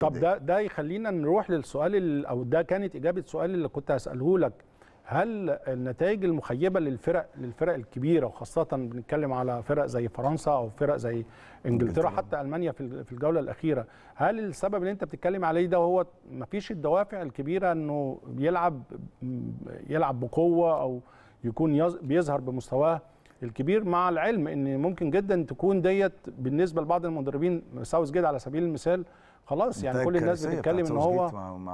طب ده يخلينا نروح للسؤال، او ده كانت اجابه سؤال اللي كنت هساله لك. هل النتائج المخيبه للفرق الكبيره، وخاصه بنتكلم على فرق زي فرنسا او فرق زي انجلترا حتى المانيا في الجوله الاخيره، هل السبب اللي انت بتتكلم عليه ده هو مفيش الدوافع الكبيره انه يلعب بقوه او يكون بيظهر بمستواه الكبير، مع العلم ان ممكن جدا تكون ديت بالنسبه لبعض المدربين ساوثجيت على سبيل المثال خلاص، يعني كل الناس بتتكلم ان هو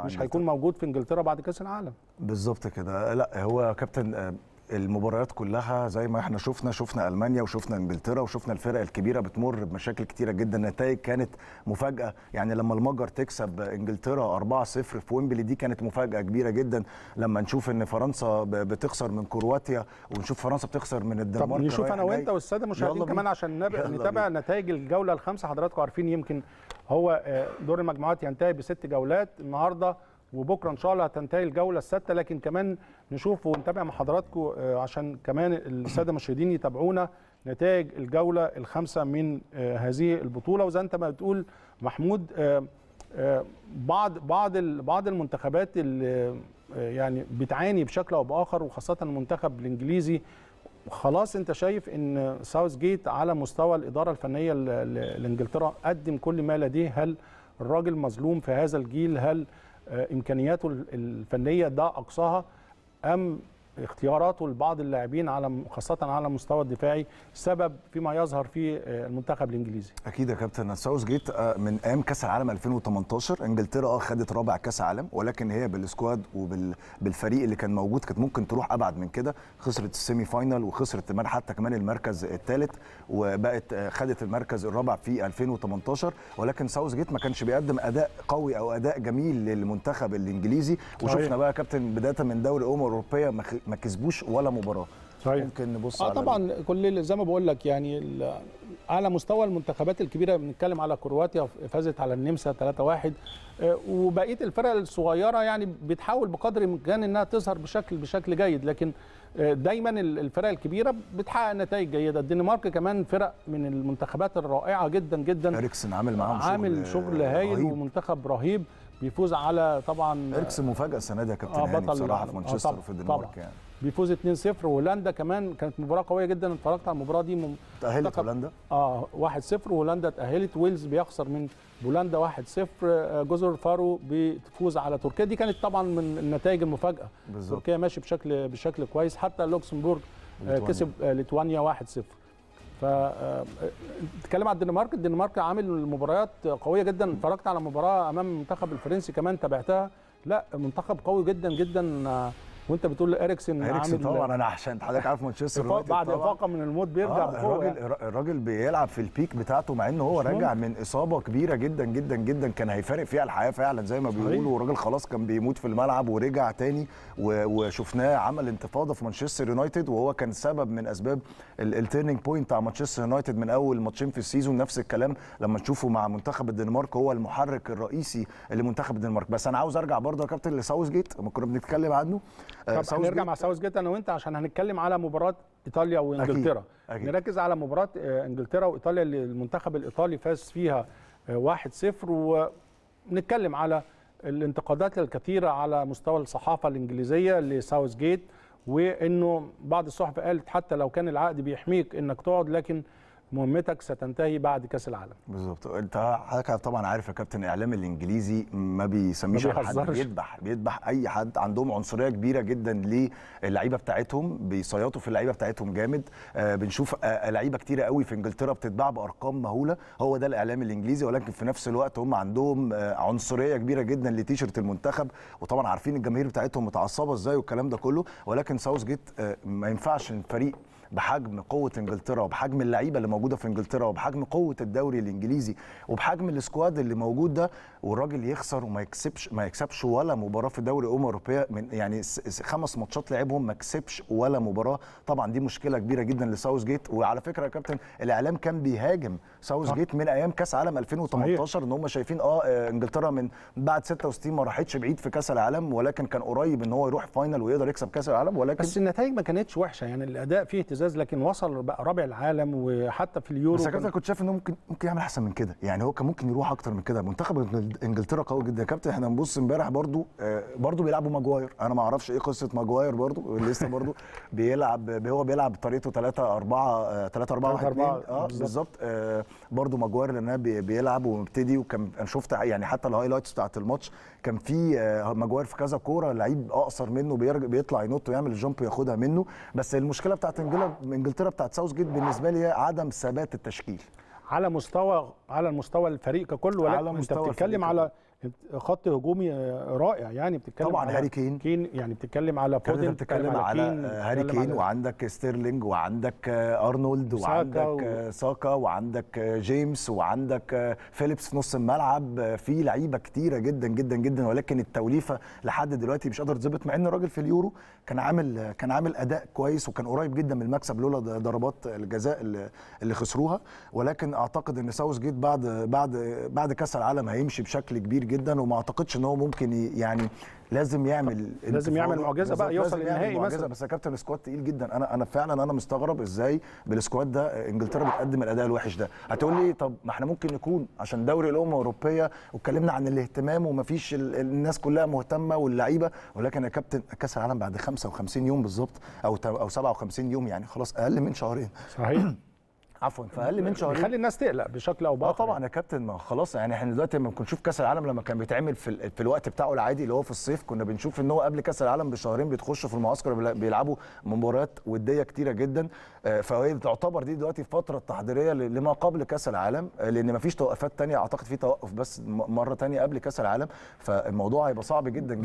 مش هيكون موجود في انجلترا بعد كاس العالم. بالظبط كده. لا هو كابتن المباريات كلها زي ما احنا شفنا المانيا وشفنا انجلترا وشفنا الفرق الكبيره بتمر بمشاكل كتيره جدا، نتائج كانت مفاجاه. يعني لما المجر تكسب انجلترا 4-0 في ويمبلي دي كانت مفاجاه كبيره جدا، لما نشوف ان فرنسا بتخسر من كرواتيا ونشوف فرنسا بتخسر من الدنمارك. طب نشوف انا وانت والساده مشاهدين كمان عشان نتابع نتائج الجوله ال5. حضراتكم عارفين يمكن هو دور المجموعات ينتهي ب6 جولات النهارده، وبكره ان شاء الله هتنتهي الجوله ال6، لكن كمان نشوف ونتابع مع حضراتكم عشان كمان الساده المشاهدين يتابعونا نتائج الجوله ال5 من هذه البطوله. وزي انت ما بتقول محمود، بعض المنتخبات اللي يعني بتعاني بشكل او باخر، وخاصه المنتخب الانجليزي. خلاص انت شايف ان ساوثجيت على مستوى الاداره الفنيه لانجلترا قدم كل ما لديه، هل الراجل مظلوم في هذا الجيل؟ هل امكانياته الفنيه ده اقصاها، ام اختياراته لبعض اللاعبين على خاصه على المستوى الدفاعي سبب فيما يظهر في المنتخب الانجليزي؟ اكيد يا كابتن، ساوثجيت من ايام كاس العالم 2018 انجلترا خدت رابع كاس عالم، ولكن هي بالسكواد وبالفريق اللي كان موجود كانت ممكن تروح ابعد من كده. خسرت السيمي فاينال وخسرت حتى كمان المركز الثالث، وبقت خدت المركز الرابع في 2018، ولكن ساوثجيت ما كانش بيقدم اداء قوي او اداء جميل للمنتخب الانجليزي. وشفنا بقى يا كابتن بدايه من دوري الامم الاوروبيه ما كسبوش ولا مباراه. صحيح. ممكن نبص على طبعا كل زي ما بقول لك، يعني على مستوى المنتخبات الكبيره بنتكلم على كرواتيا فازت على النمسا 3-1، وبقيه الفرق الصغيره يعني بتحاول بقدر الامكان انها تظهر بشكل جيد، لكن دايما الفرق الكبيره بتحقق نتائج جيده. الدنمارك كمان فرق من المنتخبات الرائعه جدا جدا، اريكسن عامل معاهم شغل هايل رهيب. ومنتخب رهيب بيفوز على طبعا اريكسن مفاجاه السنه دي يا كابتن هاني بصراحه في مانشستر وفي الدنمارك، يعني بيفوز 2-0. وهولندا كمان كانت مباراه قويه جدا، اتفرجت على المباراه دي تاهلت هولندا 1-0، وهولندا تاهلت. ويلز بيخسر من بولندا 1-0. جزر فارو بتفوز على تركيا، دي كانت طبعا من النتائج المفاجاه. بالزبط. تركيا ماشي بشكل كويس، حتى لوكسمبورغ كسب ليتوانيا 1-0. فنتكلم على الدنمارك عامل مباريات قويه جدا، اتفرجت على مباراه امام المنتخب الفرنسي كمان تابعتها، لا منتخب قوي جدا جدا. وانت بتقول اريكسن طبعا انا عشان حضرتك عارف مانشستر يونايتد بعد افاقه من الموت بيرجع بقوه. الراجل بيلعب في البيك بتاعته، مع ان هو راجع من اصابه كبيره جدا جدا جدا كان هيفارق فيها الحياه فعلا زي ما بيقولوا. الراجل خلاص كان بيموت في الملعب ورجع تاني، وشفناه عمل انتفاضه في مانشستر يونايتد، وهو كان سبب من اسباب التيرنينج بوينت بتاع مانشستر يونايتد من اول ماتشين في السيزون. نفس الكلام لما نشوفه مع منتخب الدنمارك، هو المحرك الرئيسي لمنتخب الدنمارك. بس انا عاوز ارجع برضه يا كابتن لساوثجيت لما كنا بنتكلم عنه. طب هنرجع مع ساوثجيت انا وانت عشان هنتكلم على مباراه ايطاليا وانجلترا. أكيد. نركز على مباراه انجلترا وايطاليا اللي المنتخب الايطالي فاز فيها 1-0، ونتكلم على الانتقادات الكثيره على مستوى الصحافه الانجليزيه لساوثجيت، وانه بعض الصحف قالت حتى لو كان العقد بيحميك انك تقعد، لكن مهمتك ستنتهي بعد كاس العالم. بالظبط. انت حضرتك طبعا عارف يا كابتن الاعلام الانجليزي ما بيسميش حد، بيذبح اي حد. عندهم عنصريه كبيره جدا للعيبه بتاعتهم، بيصيطوا في اللعيبه بتاعتهم جامد. بنشوف لعيبه كتيره قوي في انجلترا بتتباع بارقام مهوله. هو ده الاعلام الانجليزي، ولكن في نفس الوقت هم عندهم عنصريه كبيره جدا لتيشيرت المنتخب، وطبعا عارفين الجماهير بتاعتهم متعصبه ازاي والكلام ده كله. ولكن ساوثجيت ما ينفعش الفريق بحجم قوه انجلترا وبحجم اللعيبه اللي موجوده في انجلترا وبحجم قوه الدوري الانجليزي وبحجم السكواد اللي موجود ده، والراجل يخسر وما يكسبش ولا مباراه في دوري الامم الاوروبيه. من يعني 5 ماتشات لعبهم ما كسبش ولا مباراه. طبعا دي مشكله كبيره جدا لساوثجيت. وعلى فكره يا كابتن الاعلام كان بيهاجم ساوثجيت من ايام كاس عالم 2018 ان هم شايفين انجلترا من بعد 66 ما راحتش بعيد في كاس العالم، ولكن كان قريب ان هو يروح فاينل ويقدر يكسب كاس العالم. ولكن بس النتائج ما كانتش وحشه، يعني الاداء فيه ممتاز، لكن وصل بقى رابع العالم وحتى في اليورو. بس كابتن كنت شايف انه ممكن يعمل احسن من كده، يعني هو كان ممكن يروح اكتر من كده. منتخب انجلترا قوي جدا يا كابتن، احنا بنبص امبارح برضو بيلعبوا ماجواير، انا ما اعرفش ايه قصه ماجواير برضو لسه برضو بيلعب، هو بيلعب بطريقته 3-4-1-2 بالظبط. برضو ماجواير لان بيلعب ومبتدي، وكان انا شفت يعني حتى الهايلايتس بتاعت الماتش كان في ماجواير في كذا كوره لعيب اقصر منه بيطلع ينط ويعمل الجمب ياخدها منه. بس المشكله بتاعت انجلترا بتاعت ساوثجيت بالنسبه لي عدم ثبات التشكيل على مستوى الفريق ككل، ولكن انت بتتكلم على خط هجومي رائع، يعني بتتكلم طبعا على هاري كين، يعني بتتكلم على فودن، بتتكلم على هاري كين، وعندك ستيرلينج وعندك ارنولد وعندك ساكا وعندك جيمس وعندك فيليبس في نص الملعب. في لعيبه كتيره جدا جدا جدا، ولكن التوليفه لحد دلوقتي مش قادر تظبط، مع ان الراجل في اليورو كان عامل اداء كويس وكان قريب جدا من المكسب لولا ضربات الجزاء اللي خسروها. ولكن اعتقد ان ساوثجيت بعد كاس العالم هيمشي بشكل كبير جدا، وما اعتقدش ان هو ممكن يعني لازم يعمل معجزه بقى، يوصل للنهائي مثلا. بس يا كابتن السكواد تقيل جدا، انا فعلا مستغرب ازاي بالسكواد ده انجلترا بتقدم الاداء الوحش ده. هتقول لي طب ما احنا ممكن نكون عشان دوري الامم الاوروبيه واتكلمنا عن الاهتمام ومفيش الناس كلها مهتمه واللعيبه، ولكن يا كابتن كاس العالم بعد 55 يوم بالظبط او 57 يوم، يعني خلاص اقل من شهرين صحيح فاقل من شهرين بيخلي الناس تقلق بشكل او باخر. طبعا يا كابتن ما خلاص، يعني احنا دلوقتي لما بنشوف كاس العالم لما كان بيتعمل في الوقت بتاعه العادي اللي هو في الصيف، كنا بنشوف ان هو قبل كاس العالم بشهرين بيتخشوا في المعسكر بيلعبوا مباريات وديه كتيره جدا. فهي تعتبر دي دلوقتي الفتره التحضيريه لما قبل كاس العالم، لان ما فيش توقفات ثانيه، اعتقد في توقف بس مره ثانيه قبل كاس العالم، فالموضوع هيبقى صعب جدا.